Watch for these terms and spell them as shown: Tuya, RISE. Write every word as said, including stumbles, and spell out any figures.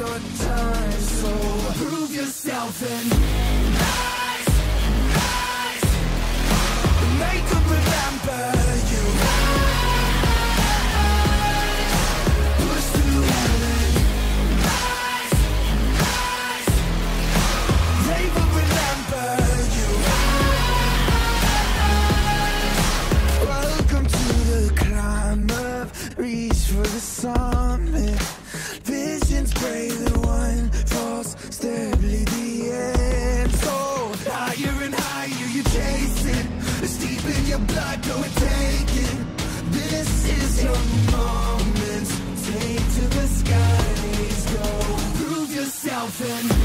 your time, so prove yourself and rise, rise. Make them remember you. Rise, push through heaven. Rise, rise. They will remember you. Rise. Welcome to the climb up, reach for the summit. Visions greater, one false step lead the end. So higher and higher you chase it. It's deep in your blood, go and take it. This is your moment. Take to the skies, go prove yourself and